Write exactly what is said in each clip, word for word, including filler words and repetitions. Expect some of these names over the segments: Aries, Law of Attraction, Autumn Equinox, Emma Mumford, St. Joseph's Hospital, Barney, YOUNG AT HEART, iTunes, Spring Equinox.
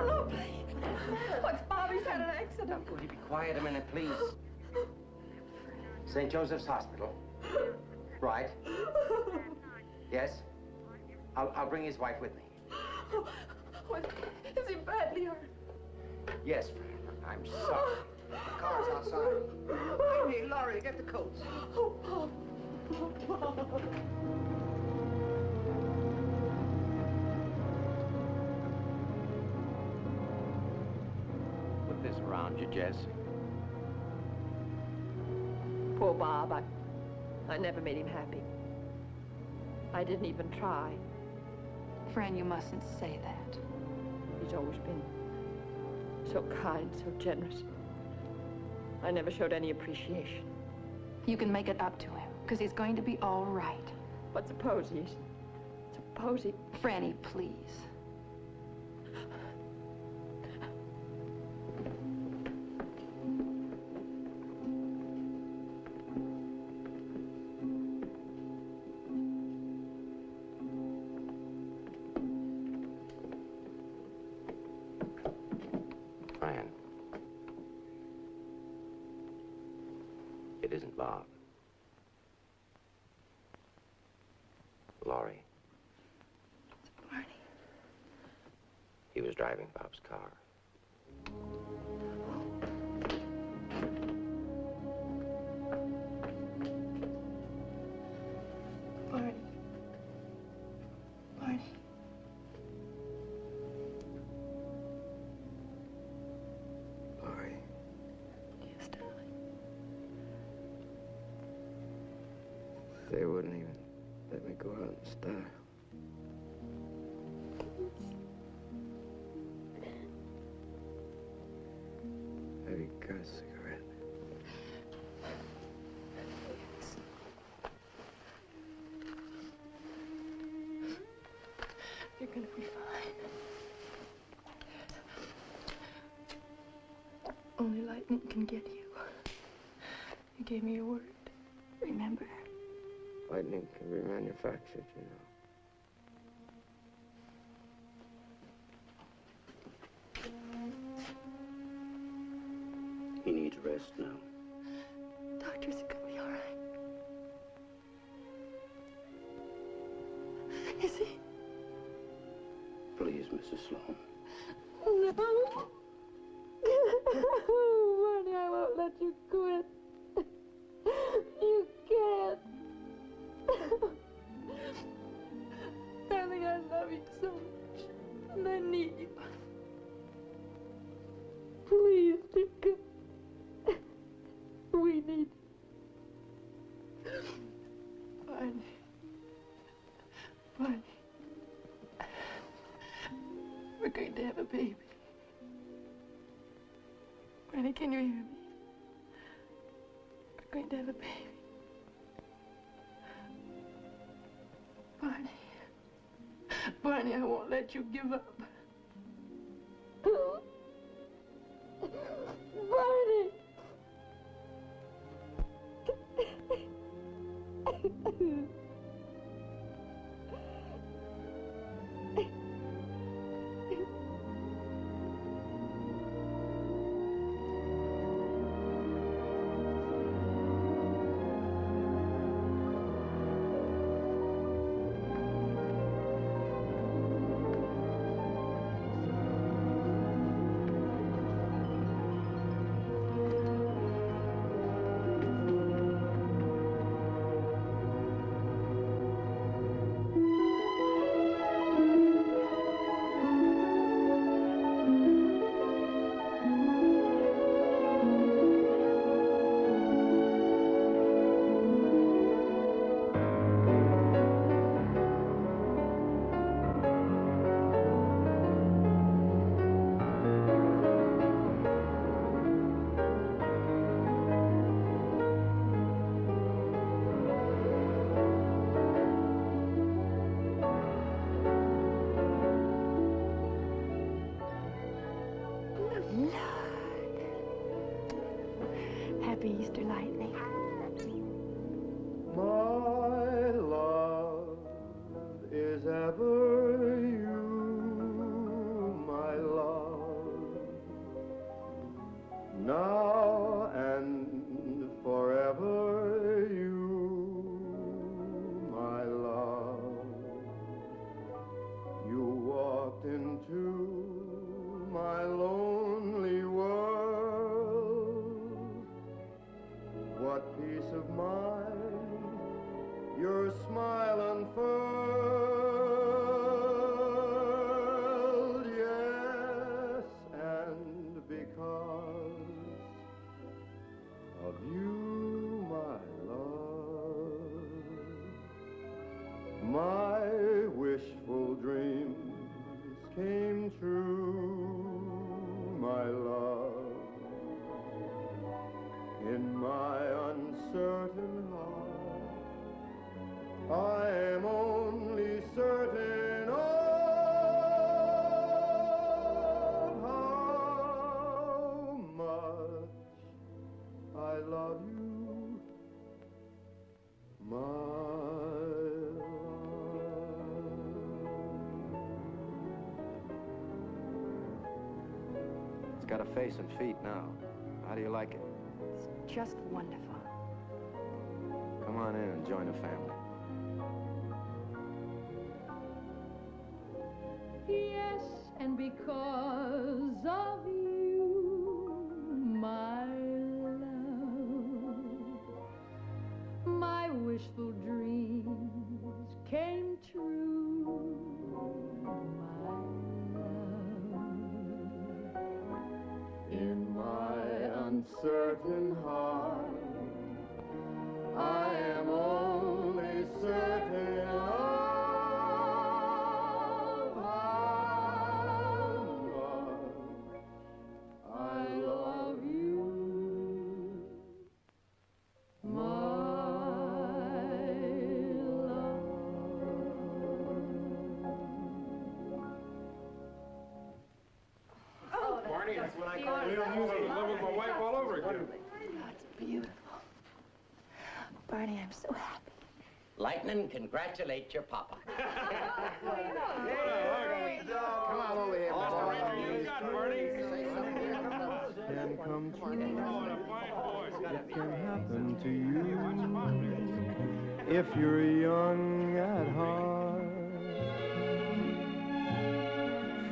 Oh, no, please. Look, Bobby's had an accident. Will you be quiet a minute, please? Saint Joseph's Hospital. Right. Yes? I'll, I'll bring his wife with me. Oh, is he badly hurt? Yes, I'm sorry. The car's outside. Hey, Laurie, get the coats. Oh, Bob. Oh, Bob. This around you, Jess. Poor Bob, I, I never made him happy. I didn't even try. Fran, you mustn't say that. He's always been so kind, so generous. I never showed any appreciation. You can make it up to him, because he's going to be all right. But suppose he's... Suppose he... Franny, please. It isn't Bob. Laurie. It's Barney. He was driving Bob's car. Barney. Barney. Laurie. Yes, darling. They wouldn't even let me go out in style. Have you got a cigarette? Yes. You're gonna be fine. Only lightning can get you. You gave me your word. Remember? Lightning can be manufactured, you know. He needs rest now. Doctors, it could be all right. Is he? Please, Missus Sloan. No. Oh, Barney, I won't let you quit. You can't. Darling, I love you so much, and I need you. Please, dear God, we need you. Barney, Barney, we're going to have a baby. Barney, can you hear me? We're going to have a baby. Barney, Barney, I won't let you give up. Barney! Happy Easter, Lightning. My love is ever you, my love. got a face and feet now. How do you like it? It's just wonderful. Come on in and join the family. Yes, and because of you, my love, my wishful dreams came true, my love. In my uncertain heart, I am only certain of Barney, I'm so happy. Lightning, congratulate your papa. Come on over here, Barney. You got Barney. Can come true. It can happen to you if you're young at heart.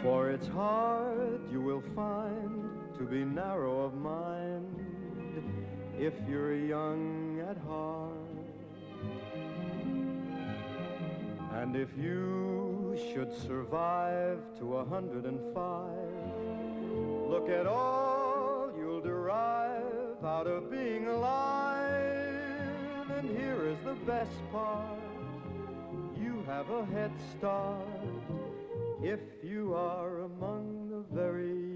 For it's hard you will find to be narrow of mind if you're young at heart. And if you should survive to a hundred and five, look at all you'll derive out of being alive. And here is the best part: you have a head start if you are among the very